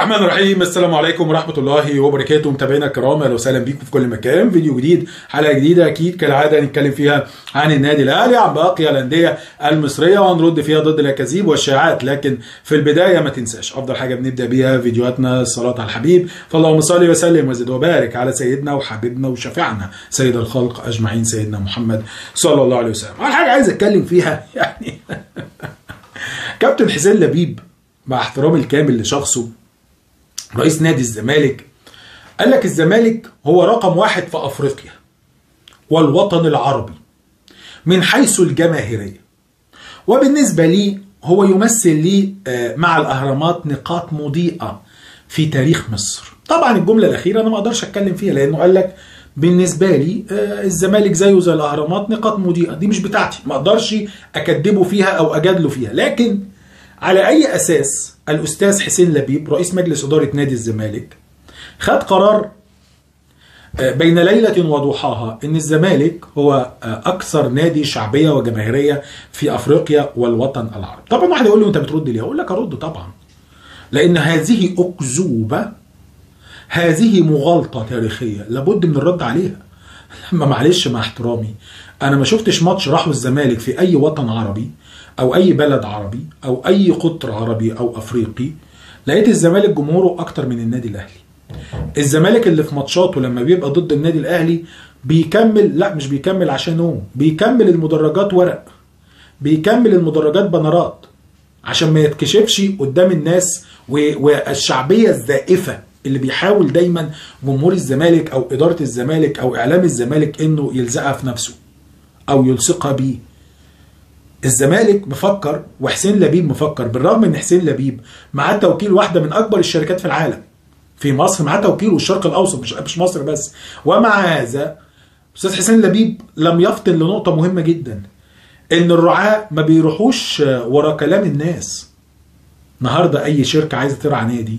الرحمن الرحيم. السلام عليكم ورحمه الله وبركاته متابعينا الكرام، اهلا وسهلا بيكم في كل مكان. فيديو جديد، حلقه جديده، اكيد كالعاده نتكلم فيها عن النادي الاهلي، عن باقي الانديه المصريه، وهنرد فيها ضد الاكاذيب والشائعات. لكن في البدايه ما تنساش افضل حاجه بنبدا بيها فيديوهاتنا الصلاه على الحبيب، فاللهم صل وسلم وزد وبارك على سيدنا وحبيبنا وشفيعنا سيد الخلق اجمعين سيدنا محمد صلى الله عليه وسلم. اول حاجه عايز اتكلم فيها يعني كابتن حسين لبيب، مع احترامي الكامل لشخصه رئيس نادي الزمالك، قال لك الزمالك هو رقم واحد في افريقيا والوطن العربي من حيث الجماهيريه، وبالنسبه لي هو يمثل لي مع الاهرامات نقاط مضيئه في تاريخ مصر. طبعا الجمله الاخيره انا ما اقدرش اتكلم فيها، لانه قال لك بالنسبه لي الزمالك زيه زي الاهرامات نقاط مضيئه، دي مش بتاعتي، ما اقدرش اكدبه فيها او اجادله فيها. لكن على أي أساس الأستاذ حسين لبيب رئيس مجلس إدارة نادي الزمالك خد قرار بين ليلة وضحاها إن الزمالك هو أكثر نادي شعبية وجماهيرية في أفريقيا والوطن العربي؟ طبعا واحد يقول لي أنت بترد ليه؟ أقول لك أرد طبعا، لأن هذه أكذوبة، هذه مغالطة تاريخية لابد من الرد عليها. لما معلش مع احترامي أنا ما شفتش ماتش راحوا الزمالك في أي وطن عربي أو أي بلد عربي أو أي قطر عربي أو أفريقي لقيت الزمالك جمهوره أكتر من النادي الأهلي. الزمالك اللي في ماتشاته لما بيبقى ضد النادي الأهلي بيكمل، لا مش بيكمل عشان نوم، بيكمل المدرجات ورق، بيكمل المدرجات بنرات عشان ما يتكشفش قدام الناس والشعبية الزائفة اللي بيحاول دايما جمهور الزمالك أو إدارة الزمالك أو إعلام الزمالك إنه يلزقها في نفسه أو يلصقها بيه. الزمالك مفكر وحسين لبيب مفكر، بالرغم ان حسين لبيب معاه توكيل واحده من اكبر الشركات في العالم، في مصر معاه توكيل والشرق الاوسط، مش مصر بس. ومع هذا استاذ حسين لبيب لم يفطن لنقطه مهمه جدا، ان الرعاه ما بيروحوش ورا كلام الناس. النهارده اي شركه عايزه ترعى نادي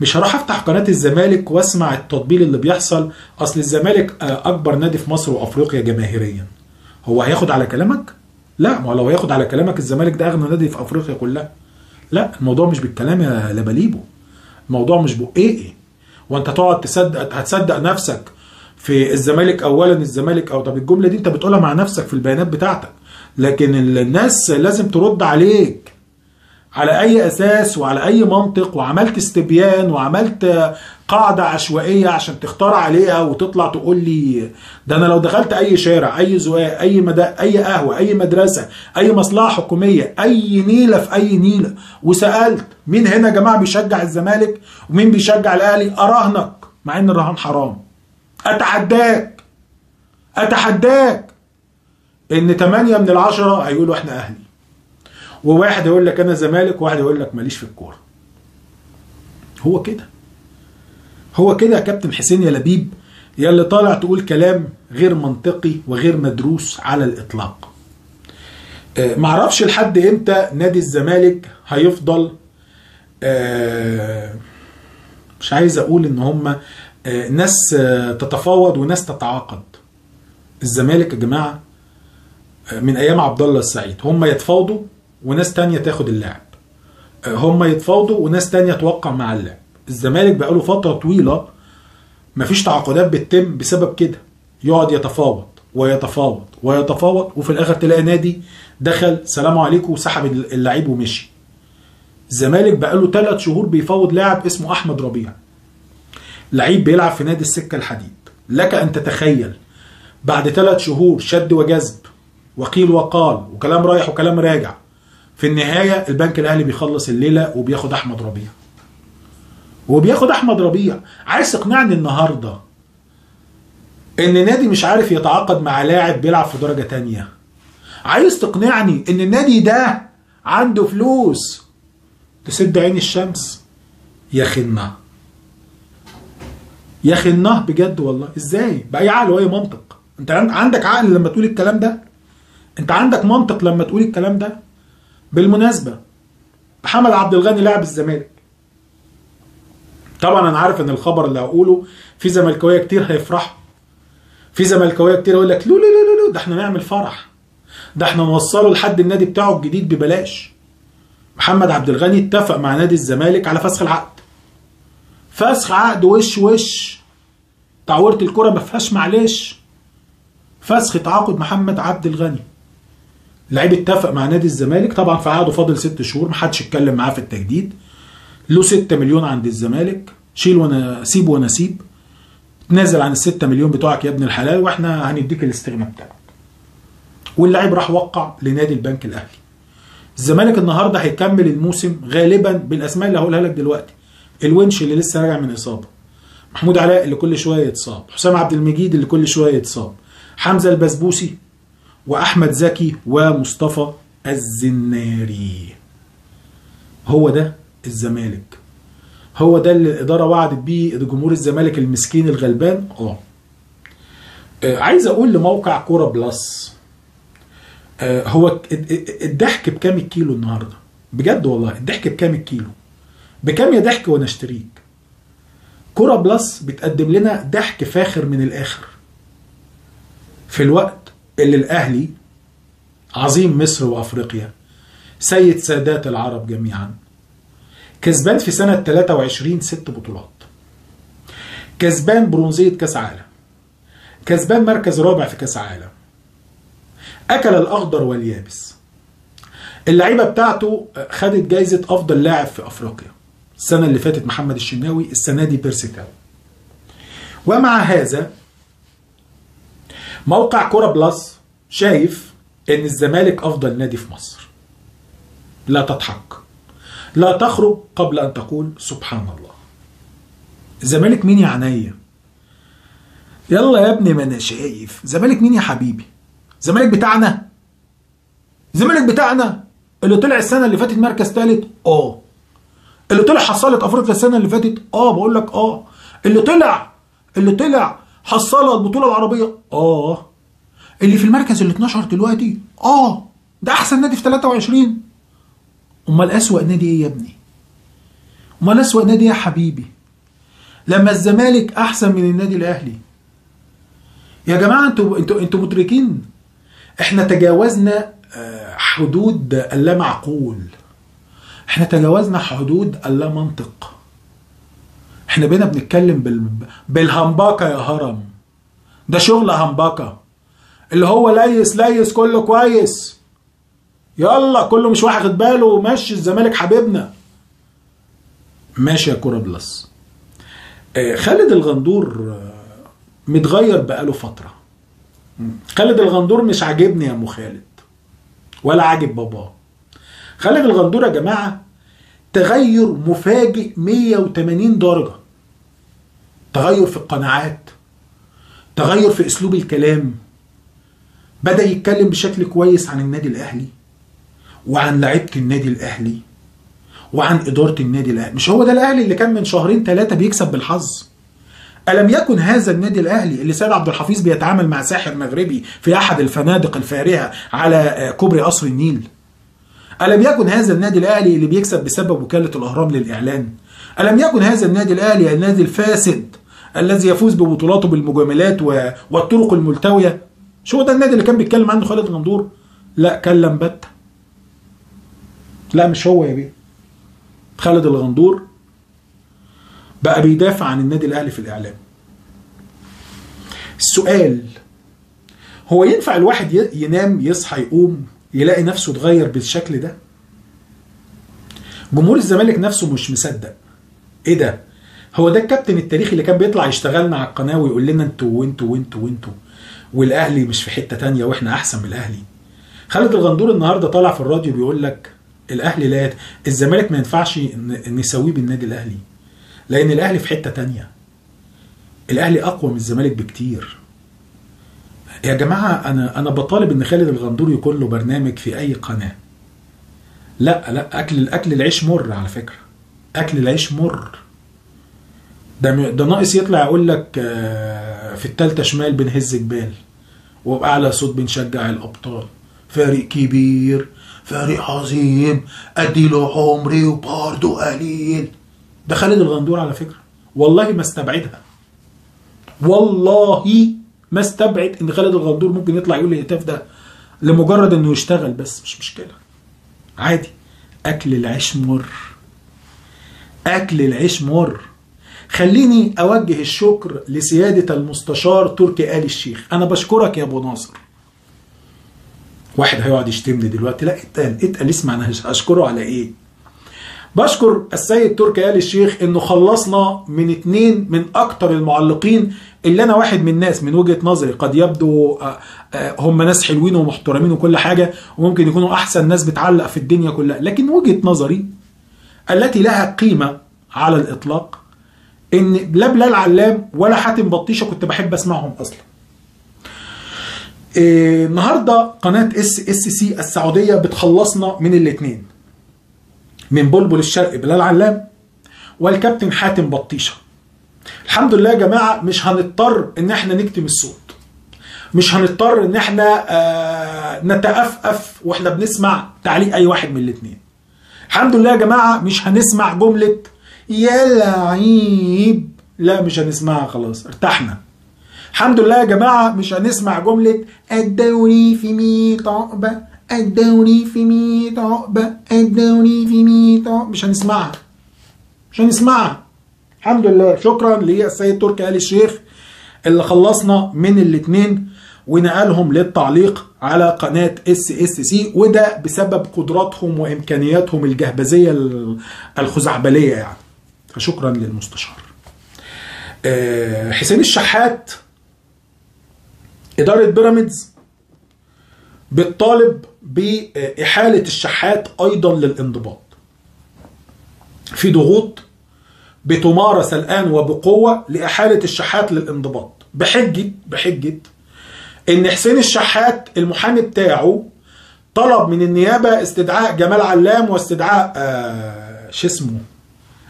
مش هروح افتح قناه الزمالك واسمع التطبيل اللي بيحصل، اصل الزمالك اكبر نادي في مصر وافريقيا جماهيريا. هو هياخد على كلامك؟ لا، ما لو هياخد على كلامك الزمالك ده اغنى نادي في افريقيا كلها. لا، الموضوع مش بالكلام يا لباليبو، الموضوع مش بقيه، وانت تقعد تصدق هتصدق نفسك في الزمالك اولا الزمالك او طب الجمله دي انت بتقولها مع نفسك في البيانات بتاعتك، لكن الناس لازم ترد عليك على اي اساس وعلى اي منطق، وعملت استبيان وعملت قاعده عشوائيه عشان تختار عليها وتطلع تقول لي ده. انا لو دخلت اي شارع، اي زقاق، اي مدا، اي قهوه، اي مدرسه، اي مصلحه حكوميه، اي نيله في اي نيله، وسالت مين هنا يا جماعه بيشجع الزمالك ومين بيشجع الاهلي، اراهنك مع ان الرهان حرام. اتحداك ان 8 من 10 هيقولوا احنا اهلي، وواحد يقول لك انا زمالك، وواحد يقول لك ماليش في الكوره. هو كده، هو كده يا كابتن حسين يا لبيب، يا اللي طالع تقول كلام غير منطقي وغير مدروس على الاطلاق. معرفش لحد امتى نادي الزمالك هيفضل، مش عايز اقول ان هم ناس تتفاوض وناس تتعاقد. الزمالك يا جماعه من ايام عبد الله السعيد هم يتفاوضوا وناس تانية تاخد اللاعب، هم يتفاوضوا وناس تانية توقع مع اللاعب. الزمالك بقاله فترة طويلة مفيش تعاقدات بتتم بسبب كده، يقعد يتفاوض ويتفاوض ويتفاوض، وفي الآخر تلاقي نادي دخل سلام عليكم وسحب اللعيب ومشي. الزمالك بقاله 3 شهور بيفاوض لاعب اسمه أحمد ربيع، لعيب بيلعب في نادي السكة الحديد. لك أن تتخيل بعد 3 شهور شد وجذب وقيل وقال وكلام رايح وكلام راجع، في النهاية البنك الأهلي بيخلص الليلة وبياخد أحمد ربيع. عايز تقنعني النهاردة إن نادي مش عارف يتعاقد مع لاعب بيلعب في درجة تانية؟ عايز تقنعني إن النادي ده عنده فلوس تسد عين الشمس؟ يا خنة، يا خنة بجد والله. إزاي؟ بأي عقل وأي منطق؟ أنت عندك عقل لما تقول الكلام ده؟ أنت عندك منطق لما تقول الكلام ده؟ بالمناسبة محمد عبد الغني لاعب الزمالك، طبعا انا عارف ان الخبر اللي هقوله في زملكاويه كتير هيفرحوا، في زملكاويه كتير هيقول لك لو لو لو لو ده احنا نعمل فرح، ده احنا نوصله لحد النادي بتاعه الجديد ببلاش. محمد عبد الغني اتفق مع نادي الزمالك على فسخ العقد، فسخ عقد وش تعويرة الكرة ما فيهاش معلش. فسخ تعاقد محمد عبد الغني، لعيب اتفق مع نادي الزمالك، طبعا في عقده فاضل 6 شهور، محدش اتكلم معاه في التجديد، له 6 مليون عند الزمالك، شيل وانا سيب وانا سيب، تنزل عن ال6 مليون بتوعك يا ابن الحلال واحنا هنديك الاستغناء بتاعك. واللاعب راح وقع لنادي البنك الاهلي. الزمالك النهارده هيكمل الموسم غالبا بالاسماء اللي هقولها لك دلوقتي، الونش اللي لسه راجع من اصابه، محمود علاء اللي كل شويه يتصاب، حسام عبد المجيد اللي كل شويه يتصاب، حمزه البسبوسي واحمد زكي ومصطفى الزناري. هو ده الزمالك، هو ده اللي الاداره وعدت بيه جمهور الزمالك المسكين الغلبان. عايز اقول لموقع كوره بلس، هو الضحك بكام الكيلو النهارده؟ بجد والله الضحك بكام الكيلو؟ بكام يا ضحك وانا اشتريك؟ كوره بلس بتقدم لنا ضحك فاخر من الاخر. في الوقت اللي الاهلي عظيم مصر وافريقيا، سيد سادات العرب جميعا، كسبان في سنه 23 6 بطولات، كسبان برونزيه كاس عالم، كسبان مركز رابع في كاس عالم، اكل الاخضر واليابس، اللعيبه بتاعته خدت جايزه افضل لاعب في افريقيا السنه اللي فاتت محمد الشناوي، السنه دي بيرسيكاوي. ومع هذا موقع كوره بلس شايف ان الزمالك افضل نادي في مصر. لا تضحك، لا تخرج قبل ان تقول سبحان الله. الزمالك مين يا عينيا؟ يلا يا ابني ما انا شايف. الزمالك مين يا حبيبي؟ الزمالك بتاعنا، الزمالك بتاعنا اللي طلع السنه اللي فاتت مركز ثالث، اللي طلع حصلت افريقيا السنه اللي فاتت، بقول لك، اللي طلع حصلها البطوله العربيه، اللي في المركز اللي 12 دلوقتي، ده احسن نادي في 23. امال اسوأ نادي ايه يا ابني؟ امال اسوأ نادي يا حبيبي؟ لما الزمالك احسن من النادي الاهلي. يا جماعه انتوا مدركين احنا تجاوزنا حدود اللا معقول، احنا تجاوزنا حدود اللا منطق، احنا بينا بنتكلم بالهمباكه يا هرم. ده شغل همباكه اللي هو ليس كله كويس، يلا كله مش واخد باله، ماشي الزمالك حبيبنا ماشي يا كوره بلس. خالد الغندور متغير بقاله فتره. خالد الغندور مش عاجبني يا ام خالد ولا عاجب باباه. خالد الغندور يا جماعه تغير مفاجئ 180 درجه، تغير في القناعات، تغير في اسلوب الكلام، بدا يتكلم بشكل كويس عن النادي الاهلي وعن لعيبه النادي الاهلي وعن اداره النادي الاهلي. مش هو ده الاهلي اللي كان من 2-3 شهور بيكسب بالحظ؟ ألم يكن هذا النادي الأهلي اللي سيد عبد الحفيظ بيتعامل مع ساحر مغربي في أحد الفنادق الفارهة على كوبري قصر النيل؟ ألم يكن هذا النادي الأهلي اللي بيكسب بسبب وكالة الأهرام للإعلان؟ ألم يكن هذا النادي الأهلي النادي الفاسد الذي يفوز ببطولاته بالمجاملات والطرق الملتوية؟ شو ده النادي اللي كان بيتكلم عنه خالد الغندور؟ لا كلم بتة. لا مش هو يا بيه. خالد الغندور بقى بيدافع عن النادي الاهلي في الاعلام. السؤال هو ينفع الواحد ينام يصحى يقوم يلاقي نفسه اتغير بالشكل ده؟ جمهور الزمالك نفسه مش مصدق. ايه ده؟ هو ده الكابتن التاريخي اللي كان بيطلع يشتغلنا على القناه ويقول لنا انتوا وانتوا وانتوا وانتوا والاهلي مش في حته ثانيه واحنا احسن من الاهلي. خالد الغندور النهارده طالع في الراديو بيقول لك الاهلي لا، الزمالك ما ينفعش نساويه بالنادي الاهلي، لأن الأهلي في حتة تانية. الأهلي أقوى من الزمالك بكتير. يا جماعة أنا بطالب إن خالد الغندور يكون له برنامج في أي قناة. لا أكل العيش مر على فكرة. أكل العيش مر. ده ناقص يطلع يقول لك في التالتة شمال بنهز جبال وبأعلى صوت بنشجع الأبطال. فريق كبير، فريق عظيم، أديله عمري وبرضه قليل. ده خالد الغندور على فكرة، والله ما استبعدها، والله ما استبعد ان خالد الغندور ممكن يطلع يقول الهتاف ده لمجرد انه يشتغل، بس مش مشكلة عادي. اكل العيش مر، اكل العيش مر. خليني أوجه الشكر لسيادة المستشار تركي آل الشيخ. أنا بشكرك يا أبو ناصر. واحد هيقعد يشتمني دلوقتي، لا اتقل اسمع أنا هشكره على إيه. بشكر السيد تركي آل الشيخ إنه خلصنا من اتنين من أكتر المعلقين اللي أنا واحد من الناس من وجهة نظري قد يبدو هم ناس حلوين ومحترمين وكل حاجة وممكن يكونوا أحسن ناس بتعلق في الدنيا كلها، لكن وجهة نظري التي لها قيمة على الإطلاق إن لا بلال علام ولا حاتم بطيشه كنت بحب أسمعهم أصلا. النهارده قناة SSC السعودية بتخلصنا من الاتنين، من بلبل الشرق بلال علام والكابتن حاتم بطيشه. الحمد لله يا جماعه مش هنضطر ان احنا نكتم الصوت، مش هنضطر ان احنا نتأفأف واحنا بنسمع تعليق اي واحد من الاثنين. الحمد لله يا جماعه مش هنسمع جمله يا لعيب، لا مش هنسمعها، خلاص ارتحنا. الحمد لله يا جماعه مش هنسمع جمله الدوري في ميت عقبه، الدوري في 100 عقبة، الدوري في 100 عقبة، مش هنسمعها. مش هنسمعها. الحمد لله، شكرا للسيد تركي آل الشيخ اللي خلصنا من الاثنين ونقلهم للتعليق على قناة SSC، وده بسبب قدراتهم وامكانياتهم الجهبذية الخزعبلية يعني. فشكرا للمستشار. حسين الشحات إدارة بيراميدز بتطالب بإحالة الشحات أيضا للانضباط. في ضغوط بتمارس الآن وبقوة لإحالة الشحات للانضباط بحجة إن حسين الشحات المحامي بتاعه طلب من النيابة استدعاء جمال علام واستدعاء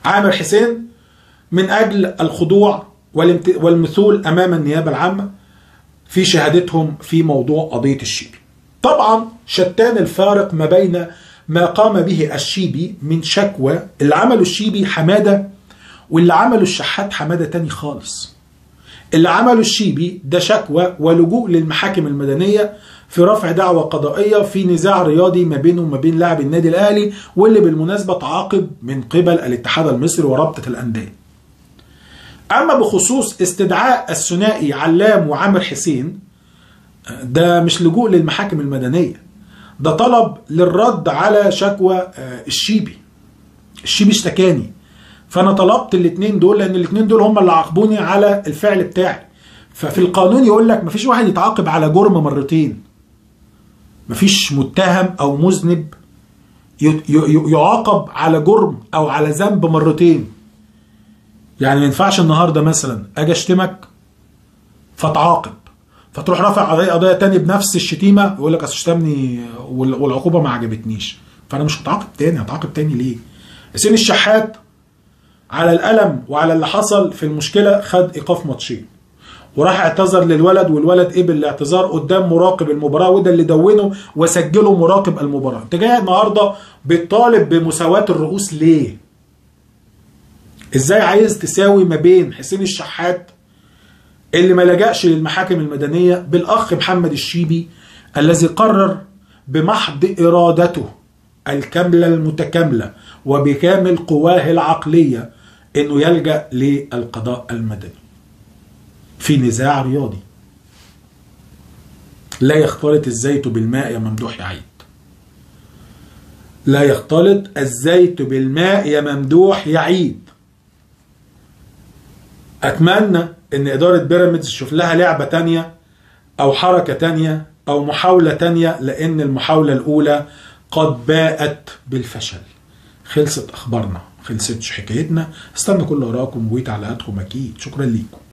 عامر حسين من أجل الخضوع والمثول أمام النيابة العامة في شهادتهم في موضوع قضية الشيبي. طبعا شتان الفارق ما بين ما قام به الشيبي من شكوى، اللي عمله الشيبي حمادة واللي عمله الشحات حمادة تاني خالص. اللي عمله الشيبي ده شكوى ولجوء للمحاكم المدنية في رفع دعوى قضائية في نزاع رياضي ما بينه وما بين لاعب النادي الأهلي، واللي بالمناسبة تعاقب من قبل الاتحاد المصري ورابطة الأندية. أما بخصوص استدعاء الثنائي علام وعامر حسين، ده مش لجوء للمحاكم المدنية، ده طلب للرد على شكوى الشيبي. الشيبي اشتكاني، فأنا طلبت الاثنين دول لأن الاثنين دول هم اللي عاقبوني على الفعل بتاعي. ففي القانون يقول لك مفيش واحد يتعاقب على جرم مرتين، مفيش متهم أو مذنب يعاقب على جرم أو على ذنب مرتين. يعني ما ينفعش النهارده مثلا أجي أشتمك فتعاقب، فتروح رافع علي قضيه تاني بنفس الشتيمه يقول لك اصل شتمني والعقوبه ما عجبتنيش، فانا مش هتعاقب تاني، هتعاقب تاني ليه؟ حسين الشحات على الالم وعلى اللي حصل في المشكله خد ايقاف ماتشين، وراح اعتذر للولد والولد قبل الاعتذار قدام مراقب المباراه، وده اللي دونه وسجله مراقب المباراه. انت جاي النهارده بتطالب بمساواه الرؤوس ليه؟ ازاي عايز تساوي ما بين حسين الشحات اللي ما لجأش للمحاكم المدنية بالأخ محمد الشيبي الذي قرر بمحض إرادته الكاملة المتكاملة وبكامل قواه العقلية إنه يلجأ للقضاء المدني في نزاع رياضي لا يختلط الزيت بالماء يا ممدوح يا عيد، لا يختلط الزيت بالماء يا ممدوح يا عيد. أتمنى إن إدارة بيراميدز تشوف لها لعبة تانية أو حركة تانية أو محاولة تانية، لأن المحاولة الأولى قد باءت بالفشل. خلصت أخبارنا، خلصتش حكايتنا. استنوا كل آراءكم وتعليقاتكم أكيد. شكرا ليكم.